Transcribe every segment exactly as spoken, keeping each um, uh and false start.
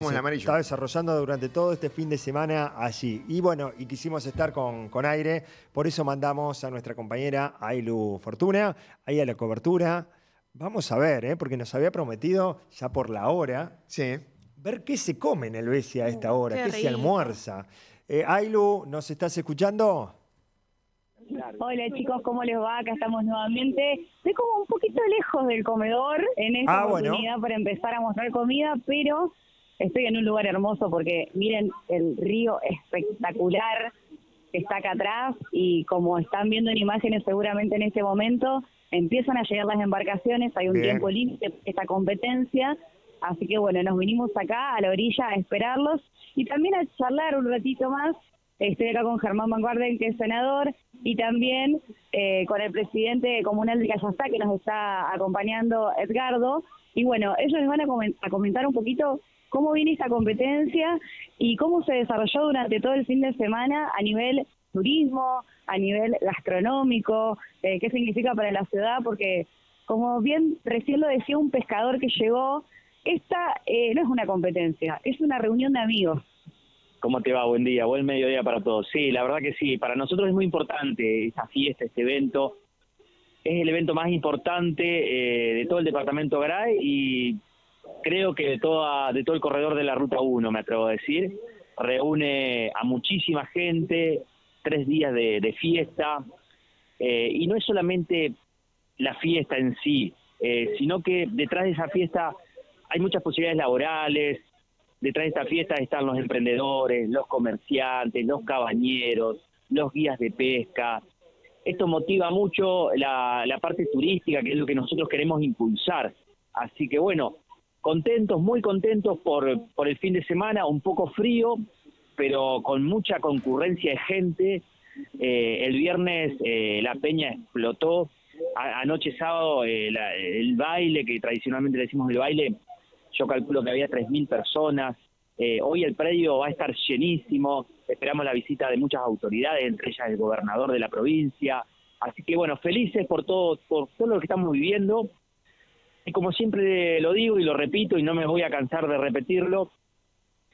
Se está desarrollando durante todo este fin de semana allí. Y bueno, y quisimos estar con, con aire, por eso mandamos a nuestra compañera Ailén Fortuna, ahí a la cobertura. Vamos a ver, ¿eh? Porque nos había prometido, ya por la hora, sí, ver qué se come en el Bessie a esta hora, qué, qué se almuerza. Eh, Ailén, ¿nos estás escuchando? Hola chicos, ¿cómo les va? Acá estamos nuevamente. Estoy como un poquito lejos del comedor en esta ah, oportunidad bueno. para empezar a mostrar comida, pero... Estoy en un lugar hermoso porque miren el río espectacular que está acá atrás y como están viendo en imágenes seguramente en este momento, empiezan a llegar las embarcaciones, hay un Bien. tiempo límite para esta competencia, así que bueno, nos vinimos acá a la orilla a esperarlos y también a charlar un ratito más. Estoy acá con Germán Van Guarden, que es senador, y también eh, con el presidente comunal de Callasta, que nos está acompañando Edgardo, y bueno, ellos les van a comentar un poquito cómo viene esta competencia y cómo se desarrolló durante todo el fin de semana a nivel turismo, a nivel gastronómico, eh, qué significa para la ciudad, porque como bien recién lo decía un pescador que llegó, esta eh, no es una competencia, es una reunión de amigos. ¿Cómo te va? Buen día, buen mediodía para todos. Sí, la verdad que sí, para nosotros es muy importante esta fiesta, este evento. Es el evento más importante eh, de todo el departamento Garay y... Creo que de, toda, de todo el corredor de la Ruta uno, me atrevo a decir, reúne a muchísima gente, tres días de, de fiesta, eh, y no es solamente la fiesta en sí, eh, sino que detrás de esa fiesta hay muchas posibilidades laborales, detrás de esta fiesta están los emprendedores, los comerciantes, los cabañeros, los guías de pesca. Esto motiva mucho la, la parte turística, que es lo que nosotros queremos impulsar. Así que bueno... Contentos, muy contentos por, por el fin de semana, un poco frío, pero con mucha concurrencia de gente. Eh, el viernes eh, la peña explotó, A, anoche sábado eh, la, el baile, que tradicionalmente le decimos el baile, yo calculo que había tres mil personas. Eh, hoy el predio va a estar llenísimo, esperamos la visita de muchas autoridades, entre ellas el gobernador de la provincia. Así que bueno, felices por todo, por todo lo que estamos viviendo. Y como siempre lo digo y lo repito y no me voy a cansar de repetirlo,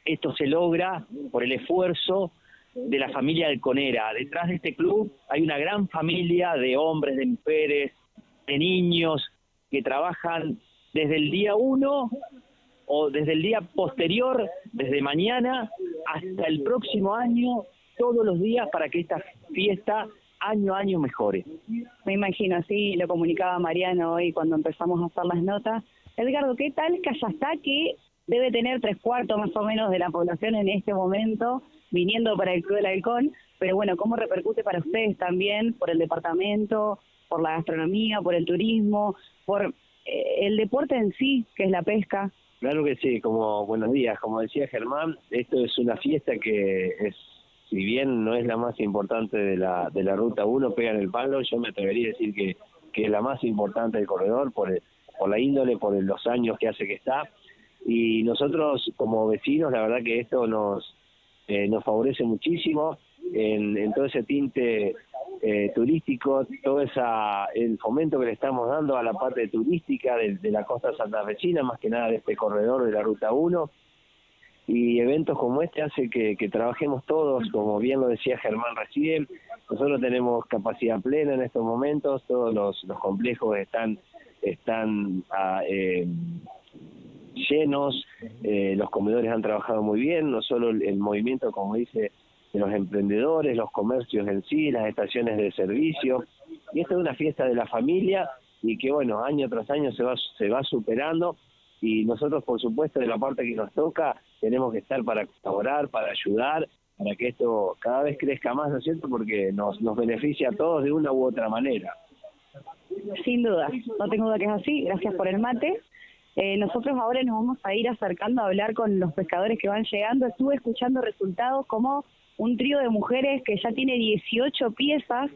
esto se logra por el esfuerzo de la familia Alconera. Detrás de este club hay una gran familia de hombres, de mujeres, de niños que trabajan desde el día uno o desde el día posterior, desde mañana hasta el próximo año, todos los días para que esta fiesta año a año mejores. Me imagino, así lo comunicaba Mariano hoy cuando empezamos a hacer las notas. Edgardo, ¿qué tal Callasta, que debe tener tres cuartos más o menos de la población en este momento viniendo para el Club del Halcón? Pero bueno, ¿cómo repercute para ustedes también por el departamento, por la gastronomía, por el turismo, por eh, el deporte en sí, que es la pesca? Claro que sí, como buenos días, como decía Germán, esto es una fiesta que es... Si bien no es la más importante de la de la Ruta uno, pegan el palo, yo me atrevería a decir que, que es la más importante del corredor por, el, por la índole, por el, los años que hace que está. Y nosotros como vecinos, la verdad que esto nos eh, nos favorece muchísimo en, en todo ese tinte eh, turístico, todo esa, el fomento que le estamos dando a la parte turística de, de la Costa Santafesina, más que nada de este corredor de la Ruta uno. Y eventos como este hace que, que trabajemos todos, como bien lo decía Germán recién, nosotros tenemos capacidad plena en estos momentos, todos los, los complejos están están ah, eh, llenos, eh, los comedores han trabajado muy bien, no solo el, el movimiento, como dice, de los emprendedores, los comercios en sí, las estaciones de servicio, y esta es una fiesta de la familia y que bueno, año tras año se va se va superando. Y nosotros, por supuesto, de la parte que nos toca, tenemos que estar para colaborar, para ayudar, para que esto cada vez crezca más, ¿no es cierto? Porque nos, nos beneficia a todos de una u otra manera. Sin duda, no tengo duda que es así. Gracias por el mate. Eh, nosotros ahora nos vamos a ir acercando a hablar con los pescadores que van llegando. Estuve escuchando resultados como un trío de mujeres que ya tiene dieciocho piezas.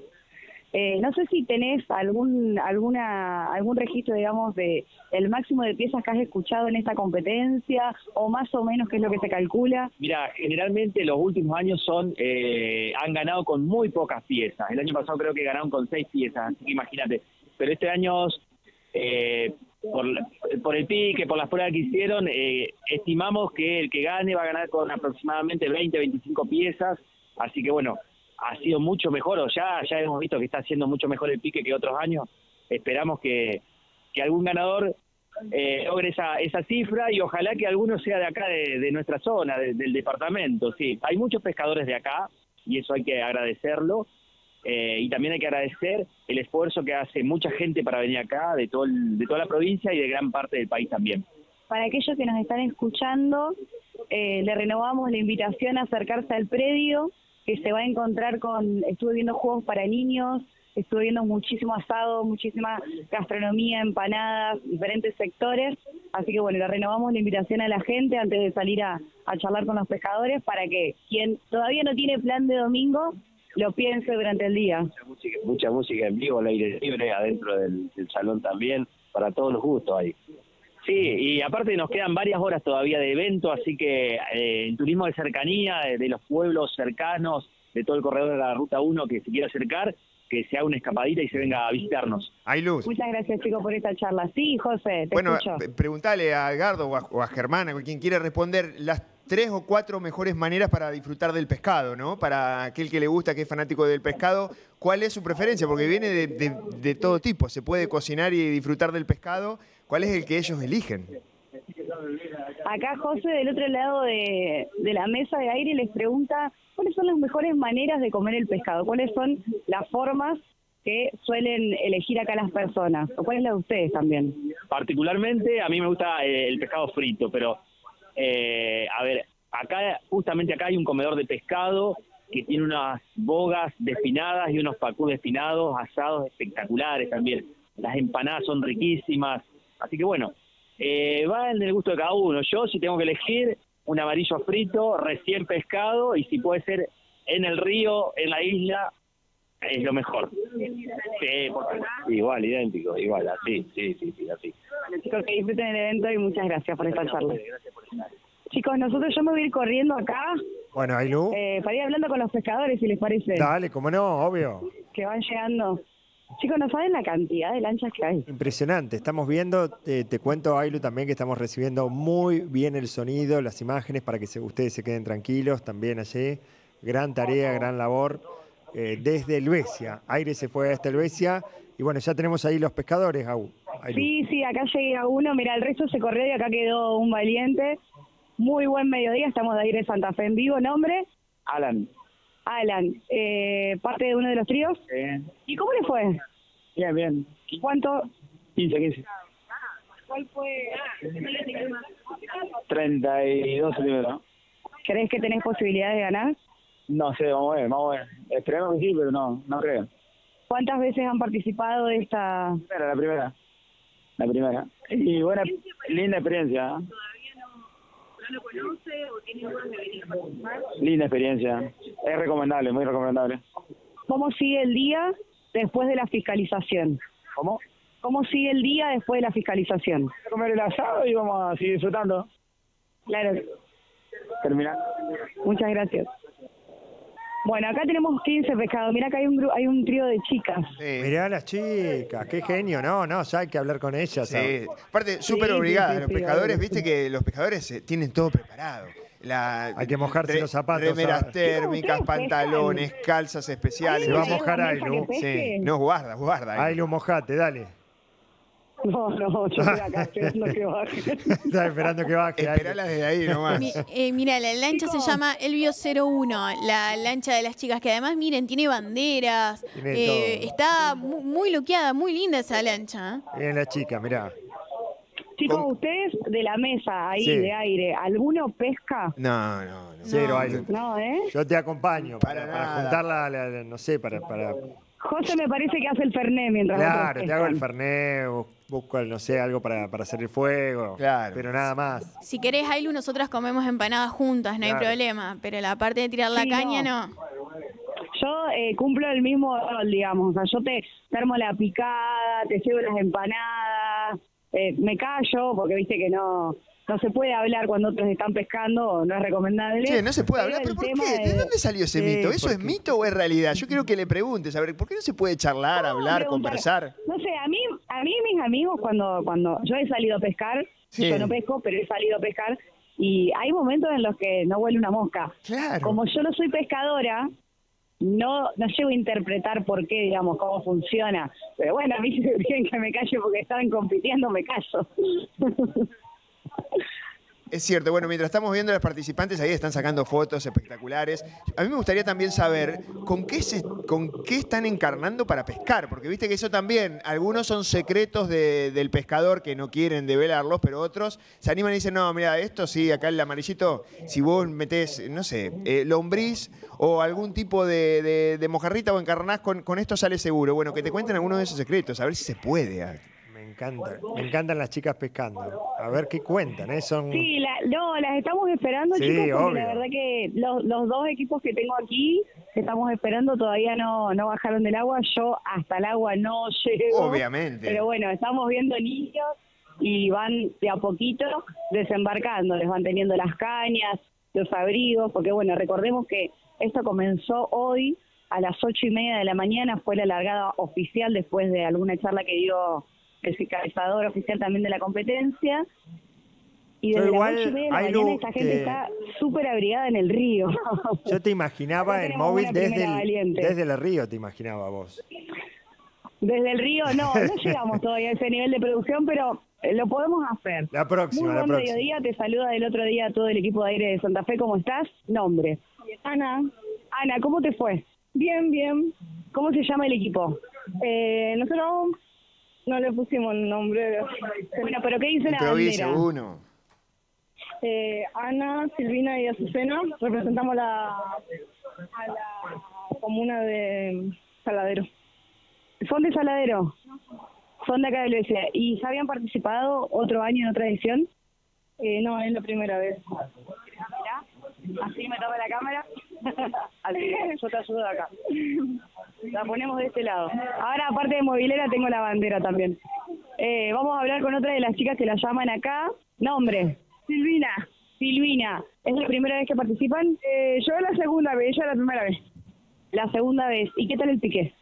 Eh, no sé si tenés algún alguna algún registro, digamos, de el máximo de piezas que has escuchado en esta competencia, o más o menos qué es lo que se calcula. Mira, generalmente los últimos años son eh, han ganado con muy pocas piezas. El año pasado creo que ganaron con seis piezas, así que imagínate. Pero este año eh, por, por el pique, por las pruebas que hicieron, eh, estimamos que el que gane va a ganar con aproximadamente veinte, veinticinco piezas, así que bueno, ha sido mucho mejor, o ya, ya hemos visto que está haciendo mucho mejor el pique que otros años. Esperamos que, que algún ganador eh, logre esa, esa cifra y ojalá que alguno sea de acá, de, de nuestra zona, de, del departamento. Sí, hay muchos pescadores de acá y eso hay que agradecerlo. Eh, y también hay que agradecer el esfuerzo que hace mucha gente para venir acá, de, todo el, de toda la provincia y de gran parte del país también. Para aquellos que nos están escuchando, eh, le renovamos la invitación a acercarse al predio, que se va a encontrar con, estuve viendo juegos para niños, estuve viendo muchísimo asado, muchísima gastronomía, empanadas, diferentes sectores, así que bueno, le renovamos la invitación a la gente antes de salir a, a charlar con los pescadores para que quien todavía no tiene plan de domingo, lo piense durante el día. Mucha música, mucha música en vivo, al aire libre, adentro del, del salón también, para todos los gustos ahí. Sí, y aparte nos quedan varias horas todavía de evento, así que eh, el turismo de cercanía, de, de los pueblos cercanos, de todo el corredor de la Ruta uno que se quiera acercar, que se haga una escapadita y se venga a visitarnos. Hay luz. Muchas gracias, chicos, por esta charla. Sí, José, te bueno, escucho. Preguntale a Edgardo o, o a Germán, a quien quiera responder, las tres o cuatro mejores maneras para disfrutar del pescado, ¿no? Para aquel que le gusta, que es fanático del pescado, ¿cuál es su preferencia? Porque viene de, de, de todo tipo, se puede cocinar y disfrutar del pescado. ¿Cuál es el que ellos eligen? Acá José, del otro lado de, de la mesa de aire, les pregunta cuáles son las mejores maneras de comer el pescado, cuáles son las formas que suelen elegir acá las personas, o cuál es la de ustedes también. Particularmente a mí me gusta el pescado frito, pero eh, a ver, acá justamente acá hay un comedor de pescado que tiene unas bogas despinadas y unos pacús despinados, asados espectaculares también. Las empanadas son riquísimas. Así que bueno, eh, va en el gusto de cada uno. Yo, si tengo que elegir, un amarillo frito, recién pescado, y si puede ser en el río, en la isla, es lo mejor. Sí, porque... Igual, idéntico, igual, así, sí, sí, sí, así. Bueno, chicos, que disfruten el evento y muchas gracias por esta charla. Chicos, nosotros yo me voy a ir corriendo acá. Bueno, Ailú. Eh, para ir hablando con los pescadores, si les parece. Dale, cómo no, obvio. Que van llegando. Chicos, no saben la cantidad de lanchas que hay. Impresionante. Estamos viendo, te, te cuento, Ailu, también que estamos recibiendo muy bien el sonido, las imágenes, para que se, ustedes se queden tranquilos también allí. Gran tarea, gran labor. Eh, desde Helvecia. Aire se fue hasta Helvecia. Y bueno, ya tenemos ahí los pescadores, Ailu. Sí, sí, acá llegué a uno. Mirá, el resto se corrió y acá quedó un valiente. Muy buen mediodía. Estamos de Aire de Santa Fe en vivo. ¿Nombre? Alan. Alan, eh, parte de uno de los tríos. Bien. ¿Y cómo le fue? Bien, bien. ¿Cuánto? quince, quince. ¿Cuál fue? treinta y dos centímetros. ¿Crees que tenés posibilidad de ganar? No sé, vamos a ver, vamos a ver. Esperemos que sí, pero no, no creo. ¿Cuántas veces han participado de esta...? La primera, la primera. Y buena, linda experiencia. ¿Lo conoce o tiene ganas de venir a participar? Linda experiencia, es recomendable, muy recomendable. ¿Cómo sigue el día después de la fiscalización? ¿Cómo? ¿Cómo sigue el día después de la fiscalización? Vamos a comer el asado y vamos a seguir disfrutando. Claro. Terminar. Muchas gracias. Bueno, acá tenemos quince pescados. Mirá que hay un, hay un trío de chicas. Sí. Mirá las chicas, qué genio. No, no, ya hay que hablar con ellas. Sí. Aparte, súper sí, obligadas. Sí, sí, los pescadores, sí, viste que los pescadores eh, tienen todo preparado. La, hay que mojarse los zapatos. Remeras térmicas, pantalones, pescan? calzas especiales. Se va a mojar Ailu. Sí. No, guarda, guarda. Ailu, mojate, dale. No, no, yo estoy acá esperando que baje. Está esperando que baje. Esperala desde ahí nomás. Mi, eh, mira, la lancha Chicos. se llama Elvio cero uno, la lancha de las chicas, que además, miren, tiene banderas. Tiene eh, está muy, muy loqueada, muy linda esa lancha. Miren la chica, mirá. Chicos, Con... ustedes de la mesa, ahí, sí. de aire, ¿alguno pesca? No, no, no. Cero, no. Aire. No, ¿eh? Yo te acompaño para, para, para juntarla, la, la, no sé, para... para... José me parece que hace el ferné mientras... Claro, te hago el ferné, busco, no sé, algo para, para hacer el fuego, claro, pero nada más. Si querés, Ailu, nosotras comemos empanadas juntas, no claro. hay problema, pero la parte de tirar la sí, caña, no. no. Yo eh, cumplo el mismo rol, digamos, o sea, yo te armo la picada, te llevo las empanadas, eh, me callo, porque viste que no... no se puede hablar cuando otros están pescando, no es recomendable. Sí, no se puede hablar, pero, pero ¿por qué? ¿De, de dónde salió ese eh, mito? ¿Eso es mito o es realidad? Yo quiero que le preguntes, a ver, ¿por qué no se puede charlar, hablar, conversar? No sé, a mí, a mí mis amigos, cuando, cuando yo he salido a pescar, sí. yo no pesco, pero he salido a pescar, y hay momentos en los que no huele una mosca. Claro. Como yo no soy pescadora, no no llego a interpretar por qué, digamos, cómo funciona. Pero bueno, a mí se dicen que me calle porque estaban compitiendo, me callo. Es cierto. Bueno, mientras estamos viendo a los participantes, ahí están sacando fotos espectaculares. A mí me gustaría también saber con qué se, con qué están encarnando para pescar, porque viste que eso también, algunos son secretos de, del pescador que no quieren develarlos, pero otros se animan y dicen, no, mira, esto sí, acá el amarillito, si vos metés, no sé, eh, lombriz o algún tipo de, de, de mojarrita o encarnás, con, con esto sale seguro. Bueno, que te cuenten algunos de esos secretos, a ver si se puede. Me encanta, me encantan las chicas pescando. A ver qué cuentan, ¿eh? Son... Sí, la, no, las estamos esperando, sí, chicos, porque obvio. La verdad que los, los dos equipos que tengo aquí, que estamos esperando, todavía no, no bajaron del agua. Yo hasta el agua no llego. Obviamente. Pero bueno, estamos viendo niños y van de a poquito desembarcando. Les van teniendo las cañas, los abrigos, porque bueno, recordemos que esto comenzó hoy a las ocho y media de la mañana. Fue la largada oficial después de alguna charla que dio... el fiscalizador oficial también de la competencia. Y desde igual, la noche de la mañana esta gente eh, está súper abrigada en el río. Yo te imaginaba el móvil desde el, desde el río, te imaginaba vos. Desde el río no, no llegamos todavía a ese nivel de producción, pero lo podemos hacer. La próxima, Muy la buen próxima. Mediodía, te saluda del otro día todo el equipo de Aire de Santa Fe. ¿Cómo estás? Nombre. Ana. Ana, ¿cómo te fue? Bien, bien. ¿Cómo se llama el equipo? Eh, nosotros... No le pusimos el nombre. Bueno, pero ¿qué dice la bandera? Uno. Eh, Ana, Silvina y Azucena, representamos la, a la comuna de Saladero. ¿Son de Saladero? Son de acá de Galicia. ¿Y ya habían participado otro año en otra edición? Eh, no, es la primera vez. Así me toma la cámara. Así, yo te ayudo de acá. La ponemos de este lado. Ahora, aparte de movilera, tengo la bandera también. Eh, vamos a hablar con otra de las chicas que la llaman acá. Nombre. Silvina. Silvina. ¿Es la primera vez que participan? Eh, yo la segunda vez, ella la primera vez. La segunda vez. ¿Y qué tal el pique?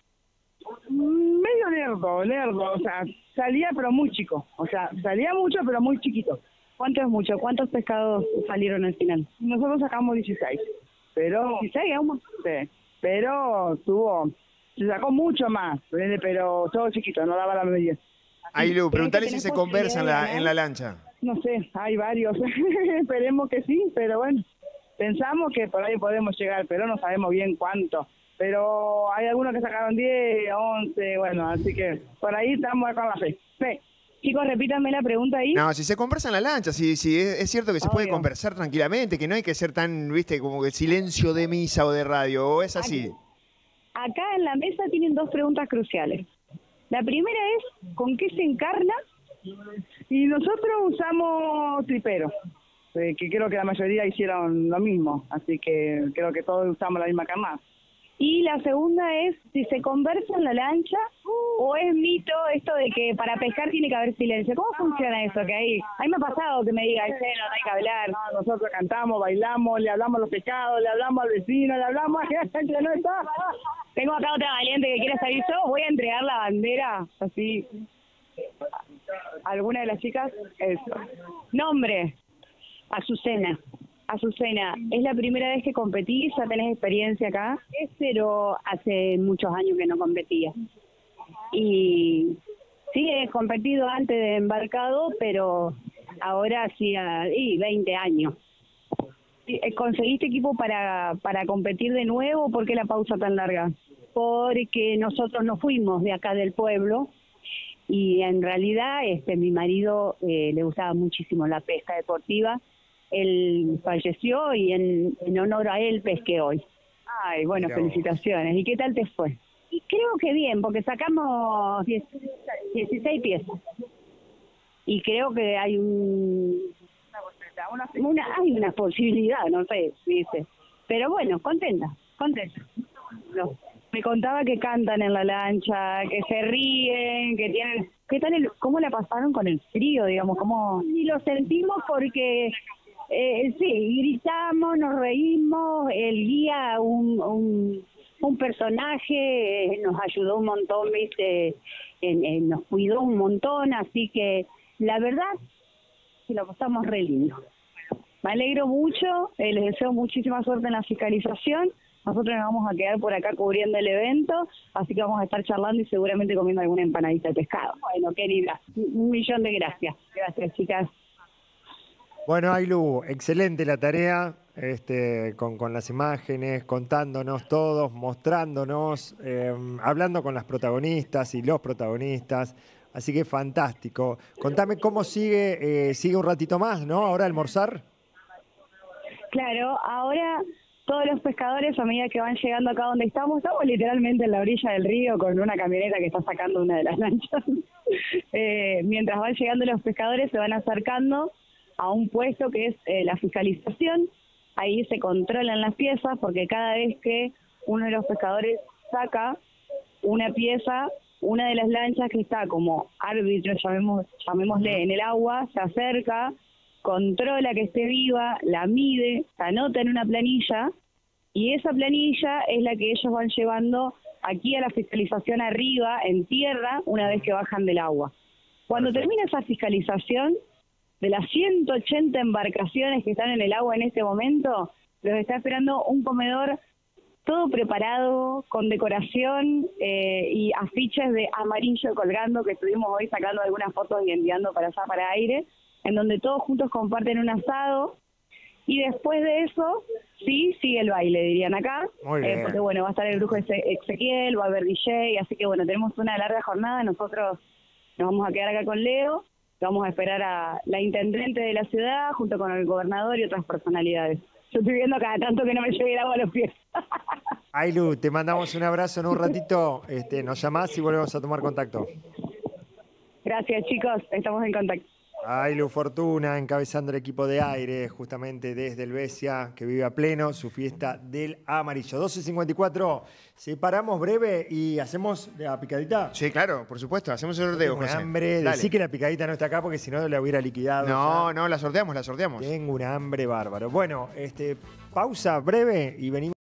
Medio lerdo, lerdo. O sea, salía pero muy chico. O sea, salía mucho pero muy chiquito. ¿Cuánto es mucho? ¿Cuántos pescados salieron al final? Nosotros sacamos dieciséis. Pero... ¿dieciséis aún más? Sí. Pero tuvo... Se sacó mucho más, pero todo chiquito, no daba la medida. Ailu, preguntale si se conversa en la, en la lancha. No sé, hay varios. Esperemos que sí, pero bueno. Pensamos que por ahí podemos llegar, pero no sabemos bien cuánto. Pero hay algunos que sacaron diez, once, bueno, así que por ahí estamos con la fe. Sí. Chicos, repítanme la pregunta ahí. No, si se conversa en la lancha, si, si es, es cierto que se Obvio. Puede conversar tranquilamente, que no hay que ser tan, viste, como que silencio de misa o de radio, o es así. Acá, acá en la mesa tienen dos preguntas cruciales. La primera es, ¿con qué se encarna? Y nosotros usamos tripero, eh, que creo que la mayoría hicieron lo mismo, así que creo que todos usamos la misma cama. Y la segunda es si se conversa en la lancha o es mito esto de que para pescar tiene que haber silencio. ¿Cómo funciona eso? Que ahí, ahí me ha pasado que me diga, no, no hay que hablar. No, nosotros cantamos, bailamos, le hablamos a los pescados, le hablamos al vecino, le hablamos a la gente que no está. Tengo acá otra valiente que quiere salir yo, voy a entregar la bandera, así. ¿Alguna de las chicas? Eso. Nombre. Azucena. Azucena, ¿es la primera vez que competís? ¿Ya tenés experiencia acá? Es cero, hace muchos años que no competía. Y sí, he competido antes de embarcado, pero ahora hacía sí, veinte años. ¿Conseguiste equipo para, para competir de nuevo? ¿Por qué la pausa tan larga? Porque nosotros nos fuimos de acá del pueblo y en realidad este mi marido eh, le gustaba muchísimo la pesca deportiva. Él falleció y en, en honor a él pesqué hoy. Ay, bueno, felicitaciones. ¿Y qué tal te fue? Y creo que bien, porque sacamos dieciséis piezas. Y creo que hay un, una, una, hay una posibilidad, no sé, dice. Pero bueno, contenta, contenta. No. Me contaba que cantan en la lancha, que se ríen, que tienen ¿Qué tal el, cómo la pasaron con el frío, digamos? ¿Cómo? Ni lo sentimos porque, eh, sí, gritamos, nos reímos, el guía, un, un, un personaje, eh, nos ayudó un montón, ¿viste? Eh, eh, nos cuidó un montón, así que la verdad que lo pasamos re lindo. Me alegro mucho, eh, les deseo muchísima suerte en la fiscalización. Nosotros nos vamos a quedar por acá cubriendo el evento, así que vamos a estar charlando y seguramente comiendo alguna empanadita de pescado. Bueno, querida, un millón de gracias. Gracias, chicas. Bueno, Ailu, excelente la tarea, este, con, con las imágenes, contándonos todos, mostrándonos, eh, hablando con las protagonistas y los protagonistas. Así que fantástico. Contame cómo sigue, eh, sigue un ratito más, ¿no? Ahora almorzar. Claro, ahora... Todos los pescadores, a medida que van llegando acá donde estamos, estamos literalmente en la orilla del río con una camioneta que está sacando una de las lanchas. eh, mientras van llegando los pescadores, se van acercando a un puesto que es eh, la fiscalización. Ahí se controlan las piezas porque cada vez que uno de los pescadores saca una pieza, una de las lanchas que está como árbitro, llamemos, llamémosle, en el agua, se acerca, controla que esté viva, la mide, la anota en una planilla y esa planilla es la que ellos van llevando aquí a la fiscalización arriba, en tierra, una vez que bajan del agua. Cuando termina esa fiscalización, de las ciento ochenta embarcaciones que están en el agua en este momento, los está esperando un comedor todo preparado, con decoración eh, y afiches de amarillo colgando, que estuvimos hoy sacando algunas fotos y enviando para allá, para Aire, en donde todos juntos comparten un asado, y después de eso, sí, sigue el baile, dirían acá, eh, porque bueno, va a estar el brujo Ezequiel, va a haber D J, así que bueno, tenemos una larga jornada, nosotros nos vamos a quedar acá con Leo, vamos a esperar a la intendente de la ciudad, junto con el gobernador y otras personalidades. Yo estoy viendo cada tanto que no me llegue el agua a los pies. Ailu, te mandamos un abrazo en un ratito, este, nos llamás y volvemos a tomar contacto. Gracias chicos, estamos en contacto. Ailén Fortuna encabezando el equipo de Aire, justamente desde el Bessia, que vive a pleno su fiesta del amarillo. doce cincuenta y cuatro, separamos breve y hacemos la picadita. Sí, claro, por supuesto, hacemos el sorteo. Tengo un hambre, decí que la picadita no está acá porque si no la hubiera liquidado. No, ya. no, la sorteamos, la sorteamos. Tengo un hambre bárbaro. Bueno, este, pausa breve y venimos.